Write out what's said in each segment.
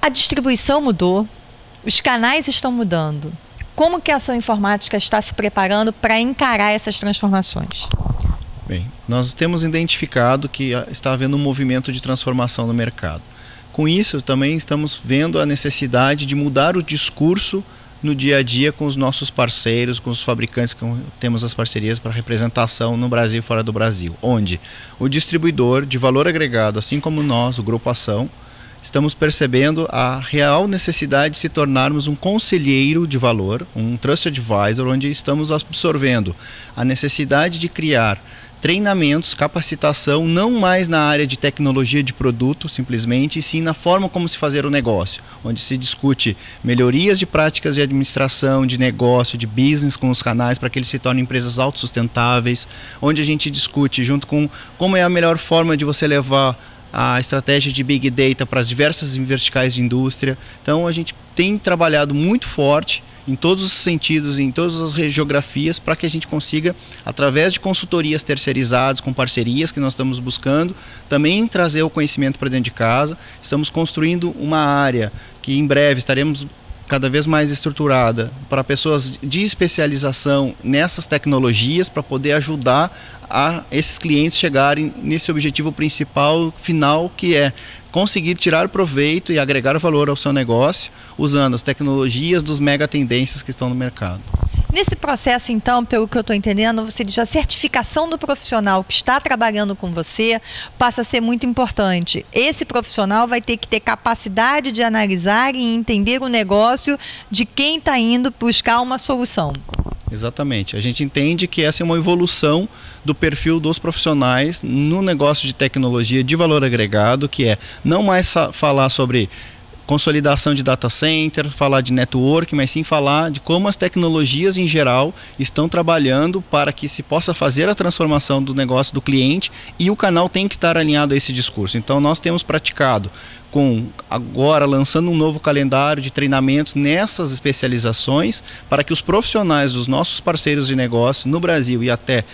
a distribuição mudou, os canais estão mudando. Como que a Ação Informática está se preparando para encarar essas transformações? Bem, nós temos identificado que está havendo um movimento de transformação no mercado. Com isso, também estamos vendo a necessidade de mudar o discurso no dia a dia com os nossos parceiros, com os fabricantes que temos as parcerias para representação no Brasil e fora do Brasil, onde o distribuidor de valor agregado, assim como nós, o Grupo Ação, estamos percebendo a real necessidade de se tornarmos um conselheiro de valor, um Trust Advisor, onde estamos absorvendo a necessidade de criar treinamentos, capacitação, não mais na área de tecnologia de produto, simplesmente, e sim na forma como se fazer o negócio, onde se discute melhorias de práticas de administração, de negócio, de business com os canais, para que eles se tornem empresas autossustentáveis, onde a gente discute junto com como é a melhor forma de você levar a estratégia de Big Data para as diversas verticais de indústria. Então a gente tem trabalhado muito forte em todos os sentidos, em todas as geografias, para que a gente consiga, através de consultorias terceirizadas, com parcerias que nós estamos buscando, também trazer o conhecimento para dentro de casa. Estamos construindo uma área que em breve estaremos cada vez mais estruturada para pessoas de especialização nessas tecnologias, para poder ajudar a esses clientes chegarem nesse objetivo principal, final, que é conseguir tirar proveito e agregar valor ao seu negócio, usando as tecnologias dos mega tendências que estão no mercado. Nesse processo, então, pelo que eu estou entendendo, você diz, a certificação do profissional que está trabalhando com você passa a ser muito importante. Esse profissional vai ter que ter capacidade de analisar e entender o negócio de quem está indo buscar uma solução. Exatamente. A gente entende que essa é uma evolução do perfil dos profissionais no negócio de tecnologia de valor agregado, que é não mais falar sobre consolidação de data center, falar de network, mas sim falar de como as tecnologias em geral estão trabalhando para que se possa fazer a transformação do negócio do cliente, e o canal tem que estar alinhado a esse discurso. Então nós temos praticado, com agora lançando um novo calendário de treinamentos nessas especializações, para que os profissionais dos nossos parceiros de negócio no Brasil e até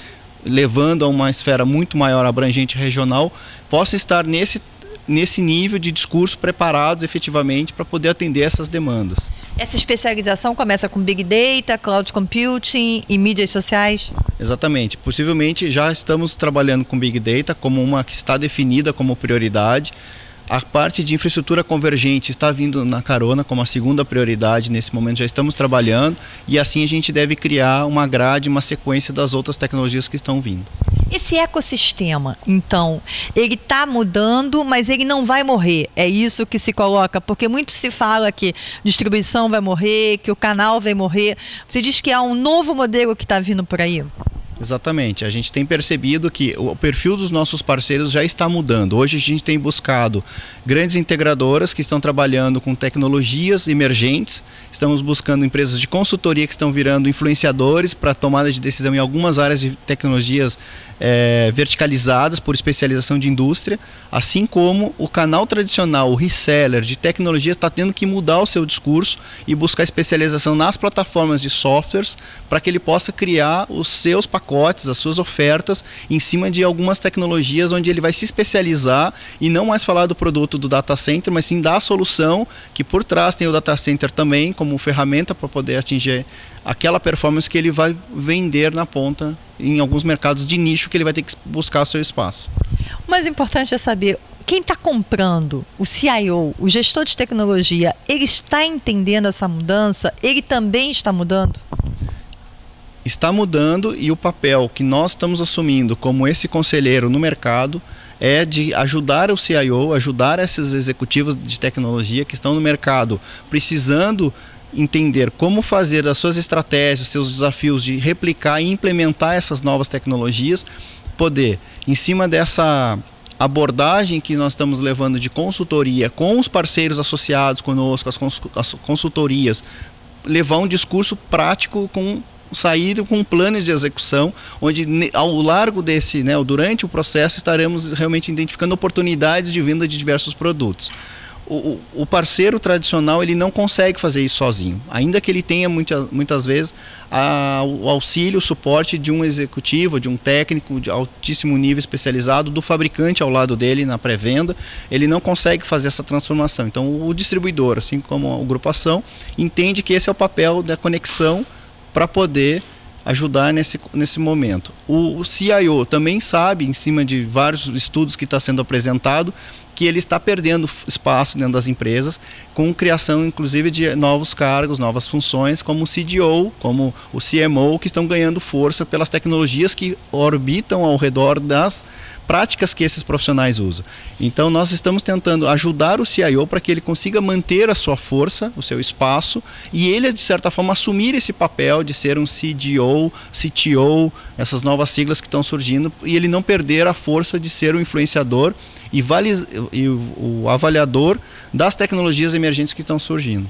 levando a uma esfera muito maior, abrangente, regional, possam estar nesse nível de discurso, preparados efetivamente para poder atender essas demandas. Essa especialização começa com Big Data, Cloud Computing e mídias sociais? Exatamente. Possivelmente já estamos trabalhando com Big Data como uma que está definida como prioridade. A parte de infraestrutura convergente está vindo na carona como a segunda prioridade, nesse momento já estamos trabalhando, e assim a gente deve criar uma grade, uma sequência das outras tecnologias que estão vindo. Esse ecossistema, então, ele está mudando, mas ele não vai morrer. É isso que se coloca, porque muito se fala que distribuição vai morrer, que o canal vai morrer. Você diz que há um novo modelo que está vindo por aí? Exatamente. A gente tem percebido que o perfil dos nossos parceiros já está mudando. Hoje a gente tem buscado grandes integradoras que estão trabalhando com tecnologias emergentes. Estamos buscando empresas de consultoria que estão virando influenciadores para tomada de decisão em algumas áreas de tecnologias verticalizadas por especialização de indústria. Assim como o canal tradicional, o reseller de tecnologia, está tendo que mudar o seu discurso e buscar especialização nas plataformas de softwares para que ele possa criar os seus pacotes, as suas ofertas em cima de algumas tecnologias, onde ele vai se especializar e não mais falar do produto do data center, mas sim da solução que por trás tem o data center também como ferramenta para poder atingir aquela performance que ele vai vender na ponta em alguns mercados de nicho que ele vai ter que buscar seu espaço. O mais importante é saber quem está comprando. O CIO, o gestor de tecnologia, ele está entendendo essa mudança? Ele também está mudando? Está mudando, e o papel que nós estamos assumindo como esse conselheiro no mercado é de ajudar o CIO, ajudar esses executivos de tecnologia que estão no mercado precisando entender como fazer as suas estratégias, seus desafios de replicar e implementar essas novas tecnologias, poder, em cima dessa abordagem que nós estamos levando de consultoria com os parceiros associados conosco, as consultorias, levar um discurso prático, com sair com planos de execução, onde ao largo desse, durante o processo, estaremos realmente identificando oportunidades de venda de diversos produtos. o parceiro tradicional ele não consegue fazer isso sozinho, ainda que ele tenha muitas vezes o auxílio, o suporte de um executivo, de um técnico de altíssimo nível especializado, do fabricante ao lado dele na pré-venda, ele não consegue fazer essa transformação. Então o distribuidor, assim como o Grupo Ação, entende que esse é o papel da conexão para poder ajudar nesse momento. O CIO também sabe, em cima de vários estudos que está sendo apresentado, que ele está perdendo espaço dentro das empresas, com criação inclusive de novos cargos, novas funções, como o CDO, como o CMO, que estão ganhando força pelas tecnologias que orbitam ao redor das práticas que esses profissionais usam. Então nós estamos tentando ajudar o CIO para que ele consiga manter a sua força, o seu espaço, e ele de certa forma assumir esse papel de ser um CDO, CTO, essas novas siglas que estão surgindo, e ele não perder a força de ser um influenciador e o avaliador das tecnologias emergentes que estão surgindo.